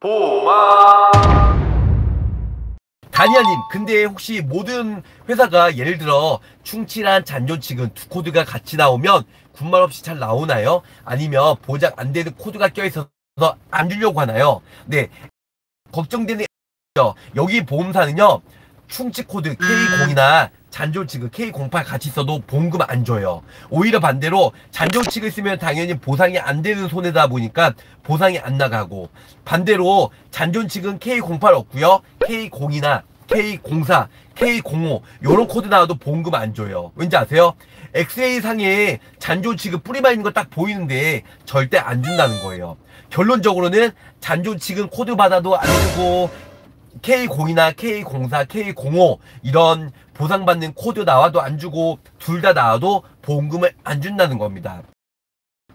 보마. 다니아님, 근데 혹시 모든 회사가 예를 들어 충칠한 잔존 측은 두 코드가 같이 나오면 군말 없이 잘 나오나요? 아니면 보장 안 되는 코드가 껴있어서 안 주려고 하나요? 네, 걱정되는 여기 보험사는요, 충치 코드 K0이나 잔존 측은 K08 같이 써도 보험금 안 줘요. 오히려 반대로 잔존 측을 쓰면 당연히 보상이 안 되는 손해다 보니까 보상이 안 나가고, 반대로 잔존 측은 K08 없고요, K0이나 K04, K05 요런 코드 나와도 보험금 안 줘요. 왠지 아세요? 엑스레이 상에 잔존 측은 뿌리만 있는 거 딱 보이는데 절대 안 준다는 거예요. 결론적으로는 잔존 측은 코드 받아도 안 주고, K0이나 K04, K05 이런 보상받는 코드 나와도 안 주고, 둘 다 나와도 보험금을 안 준다는 겁니다.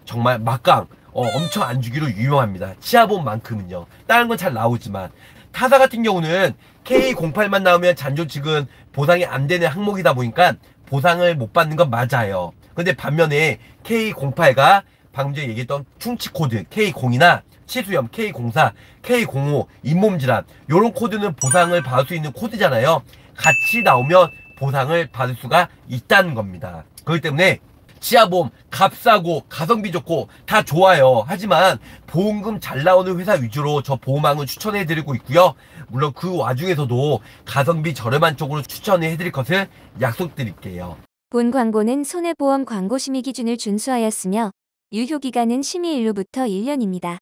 정말 막강, 엄청 안 주기로 유명합니다. 치아보험만큼은요. 다른 건 잘 나오지만 타사 같은 경우는 K08만 나오면 잔존 측은 보상이 안 되는 항목이다 보니까 보상을 못 받는 건 맞아요. 근데 반면에 K08가 방금 전에 얘기했던 충치 코드 K0이나 치수염 K04, K05, 잇몸질환 요런 코드는 보상을 받을 수 있는 코드잖아요. 같이 나오면 보상을 받을 수가 있다는 겁니다. 그렇기 때문에 치아보험 값싸고 가성비 좋고 다 좋아요. 하지만 보험금 잘 나오는 회사 위주로 저 보험왕은 추천해드리고 있고요. 물론 그 와중에서도 가성비 저렴한 쪽으로 추천해드릴 것을 약속드릴게요. 본 광고는 손해보험 광고 심의 기준을 준수하였으며 유효기간은 심의일로부터 1년입니다.